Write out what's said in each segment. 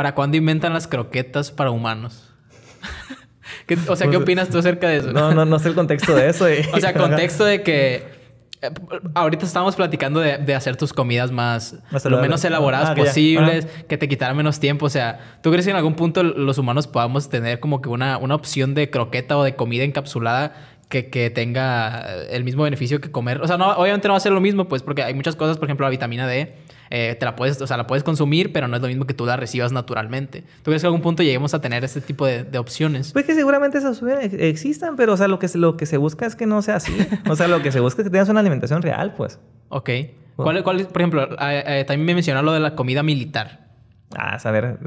¿Para cuándo inventan las croquetas para humanos? O sea, ¿qué opinas tú acerca de eso? No sé el contexto de eso. O sea, contexto de que... Ahorita estábamos platicando de hacer tus comidas más lo menos elaboradas posibles, que te quitaran menos tiempo. O sea, ¿tú crees que en algún punto los humanos podamos tener como que una opción de croqueta o de comida encapsulada que tenga el mismo beneficio que comer? O sea, no, obviamente no va a ser lo mismo, pues, porque hay muchas cosas. Por ejemplo, la vitamina D, la puedes consumir, pero no es lo mismo que tú la recibas naturalmente. ¿Tú crees que en algún punto lleguemos a tener este tipo de opciones? Pues que seguramente esas existan, pero, o sea, lo que se busca es que no sea así. O sea, lo que se busca es que tengas una alimentación real, pues. Ok. Bueno. ¿Cuál, por ejemplo, también me mencionó lo de la comida militar? Ah, saber,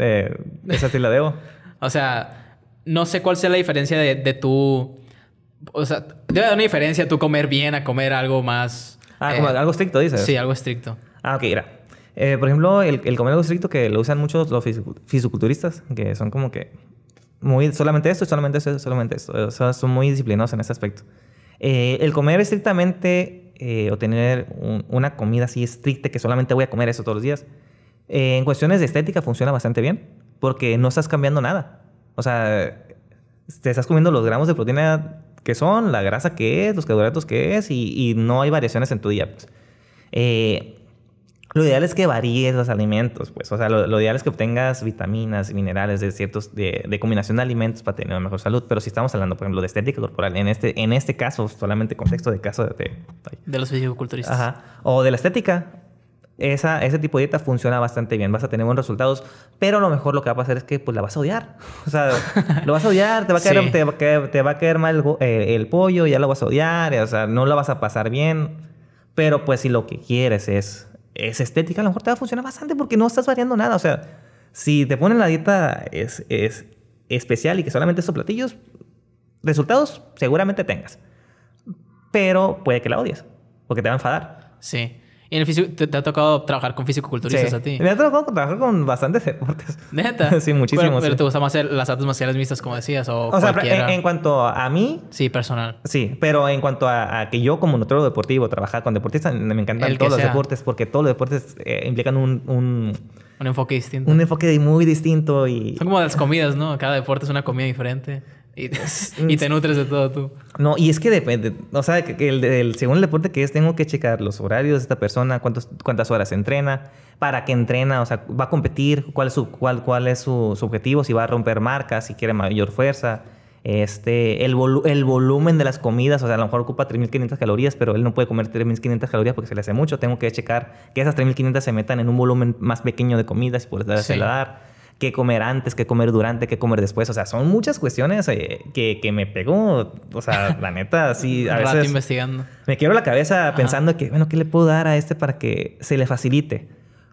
esa sí la debo. O sea, no sé cuál sea la diferencia de tu... O sea, debe haber una diferencia tú comer bien a comer algo más... Ah, como algo estricto, dices. Sí, algo estricto. Ah, ok, mira. Por ejemplo, el comer algo estricto que lo usan muchos los fisiculturistas, que son como que muy solamente esto, solamente esto, solamente esto. O sea, son muy disciplinados en ese aspecto. El comer estrictamente o tener una comida así estricta que solamente voy a comer eso todos los días, en cuestiones de estética funciona bastante bien porque no estás cambiando nada. O sea, te estás comiendo los gramos de proteína que son, la grasa que es, los carbohidratos que es y no hay variaciones en tu día, pues. Lo ideal es que varíes los alimentos, pues. O sea, lo ideal es que obtengas vitaminas y minerales de ciertos... de combinación de alimentos para tener una mejor salud. Pero si estamos hablando, por ejemplo, de estética corporal, en este caso, solamente contexto de caso de los fisiculturistas. Ajá. O de la estética. Ese tipo de dieta funciona bastante bien. Vas a tener buenos resultados, pero a lo mejor lo que va a pasar es que pues, la vas a odiar. O sea, lo vas a odiar, te va a caer mal el pollo, ya lo vas a odiar, o sea, no lo vas a pasar bien. Pero pues si lo que quieres es estética, a lo mejor te va a funcionar bastante porque no estás variando nada. O sea, si te ponen la dieta es especial y que solamente esos platillos, resultados seguramente tengas. Pero puede que la odies porque te va a enfadar. Sí. ¿Y en el físico, te ha tocado trabajar con fisicoculturistas a ti? Me ha tocado trabajar con bastantes deportes. ¿Neta? Sí, muchísimos. Pero ¿te gusta más las artes marciales mixtas, como decías? O sea, en cuanto a mí... Sí, personal. Sí, pero en cuanto a que yo como nutriólogo deportivo, trabajar con deportistas, me encantan todos los deportes porque todos los deportes implican un enfoque distinto. Un enfoque muy distinto y... Son como las comidas, ¿no? Cada deporte es una comida diferente. Y te nutres de todo tú. No, y es que depende. O sea, que según el deporte que es, tengo que checar los horarios de esta persona, cuántas horas entrena, para qué entrena, o sea, va a competir, cuál es su objetivo, si va a romper marcas, si quiere mayor fuerza. El volumen de las comidas, o sea, a lo mejor ocupa 3.500 calorías, pero él no puede comer 3.500 calorías porque se le hace mucho. Tengo que checar que esas 3.500 se metan en un volumen más pequeño de comidas y poderse la dar. Qué comer antes, qué comer durante, qué comer después. O sea, son muchas cuestiones que me pegó. O sea, la neta, sí, a veces... investigando. Me quiebro la cabeza pensando que, bueno, ¿qué le puedo dar a este para que se le facilite?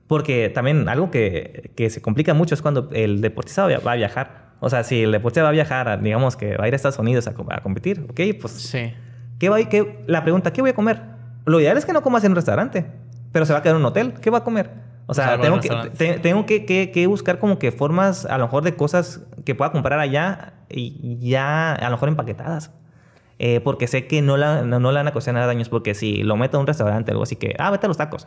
Porque también algo que se complica mucho es cuando el deportista va a viajar. O sea, si el deportista va a viajar, digamos que va a ir a Estados Unidos a competir, ¿ok? Pues... Sí. La pregunta, ¿qué voy a comer? Lo ideal es que no comas en un restaurante, pero se va a quedar en un hotel. ¿Qué va a comer? O sea, tengo que buscar como que formas, a lo mejor, de cosas que pueda comprar allá y ya, a lo mejor, empaquetadas. Porque sé que no la van a causar nada daños. Porque si lo meto a un restaurante o algo así que, vete a los tacos.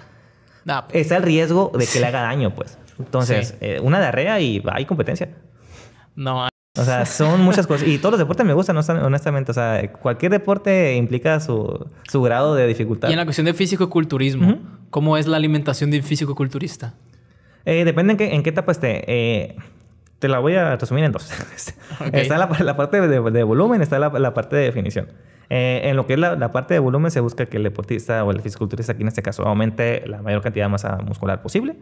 No, pues, está el riesgo de que le haga daño, pues. Entonces, una diarrea y hay competencia. No hay. O sea, son muchas cosas. Y todos los deportes me gustan, honestamente. O sea, cualquier deporte implica su grado de dificultad. Y en la cuestión de físico-culturismo, ¿cómo es la alimentación de un físico-culturista? Depende en qué etapa esté. Te la voy a resumir en dos. Okay. Está la parte de volumen, está la parte de definición. En lo que es la parte de volumen, se busca que el deportista o el fisiculturista, aquí en este caso, aumente la mayor cantidad de masa muscular posible.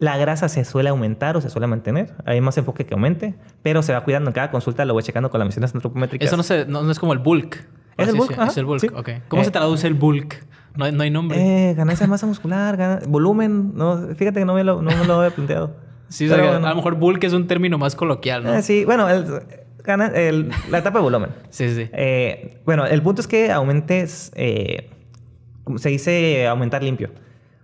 La grasa se suele aumentar o se suele mantener. Hay más enfoque que aumente, pero se va cuidando. En cada consulta lo voy checando con las mediciones antropométricas. Eso no es como el bulk. ¿Es el bulk? Sí, es el bulk, sí. Okay. ¿Cómo se traduce el bulk? No hay nombre. Ganancia de masa muscular, volumen. No, fíjate que no me lo había planteado. Sí, o sea, bueno, a lo mejor bulk es un término más coloquial, ¿no? Sí, bueno, la etapa de volumen. Sí, sí. Bueno, el punto es que aumentes... se dice aumentar limpio.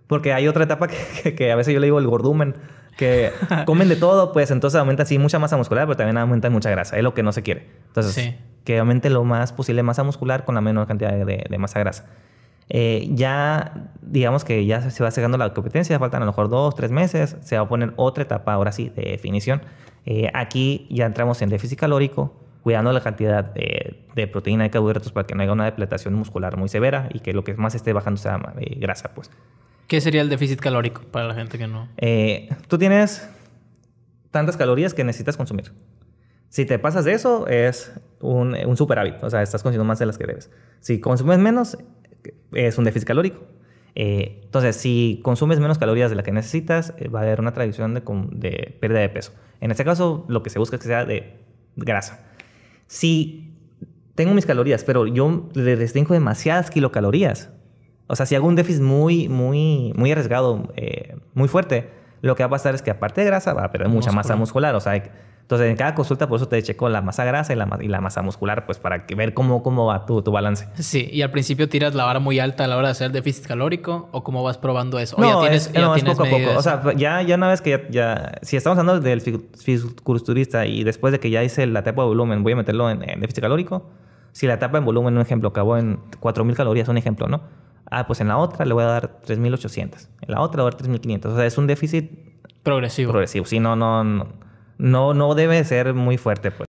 Porque hay otra etapa que a veces yo le digo el gordumen, que comen de todo, pues entonces aumenta sí mucha masa muscular, pero también aumenta mucha grasa. Es lo que no se quiere. Entonces, que aumente lo más posible masa muscular con la menor cantidad de masa grasa. Ya digamos que ya se va cerrando la competencia, faltan a lo mejor 2 o 3 meses, se va a poner otra etapa ahora sí de definición. Aquí ya entramos en déficit calórico, cuidando la cantidad de proteína y carbohidratos para que no haya una depletación muscular muy severa y que lo que más esté bajando sea grasa, pues. ¿Qué sería el déficit calórico para la gente que no...? Tú tienes tantas calorías que necesitas consumir. Si te pasas de eso, es un superávit. O sea, estás consumiendo más de las que debes. Si consumes menos, es un déficit calórico. Entonces, si consumes menos calorías de las que necesitas, va a haber una tradición de pérdida de peso. En este caso, lo que se busca es que sea de grasa. Si tengo mis calorías, pero yo le restringo demasiadas kilocalorías, o sea, si hago un déficit muy arriesgado, muy fuerte, lo que va a pasar es que aparte de grasa va a perder mucha masa muscular. O sea, entonces en cada consulta por eso te checo la masa grasa y la masa muscular, pues para ver cómo va tu balance. Sí, y al principio tiras la vara muy alta a la hora de hacer déficit calórico, ¿o cómo vas probando eso? No, es poco a poco. O sea, ya una vez que si estamos hablando del fisiculturista y después de que ya hice la etapa de volumen, voy a meterlo en déficit calórico. Si la etapa en volumen, un ejemplo, acabó en 4,000 calorías, un ejemplo, ¿no? Ah, pues en la otra le voy a dar 3,800. En la otra le voy a dar 3,500. O sea, es un déficit... Progresivo. Sí, no debe ser muy fuerte, pues.